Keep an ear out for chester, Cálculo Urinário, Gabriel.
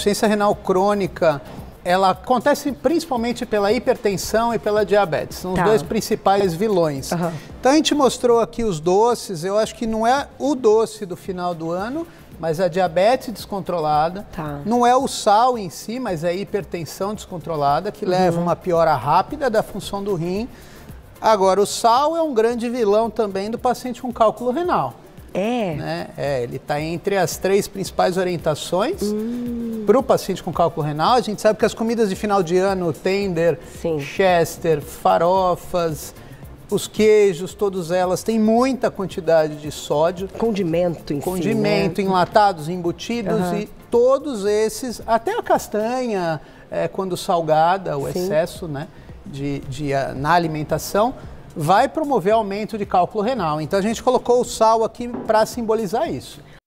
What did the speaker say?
insuficiência renal crônica, ela acontece principalmente pela hipertensão e pela diabetes. São os dois principais vilões. Uhum. Então a gente mostrou aqui os doces. Eu acho que não é o doce do final do ano, mas a diabetes descontrolada, não é o sal em si, mas é a hipertensão descontrolada, que leva uma piora rápida da função do rim. Agora, o sal é um grande vilão também do paciente com cálculo renal. É? Né? É, ele está entre as três principais orientações para o paciente com cálculo renal. A gente sabe que as comidas de final de ano, tender, chester, farofas... Os queijos, todas elas, têm muita quantidade de sódio. Condimento em si, né? Enlatados, embutidos e todos esses, até a castanha, quando salgada, o excesso na alimentação, vai promover aumento de cálculo renal. Então a gente colocou o sal aqui para simbolizar isso.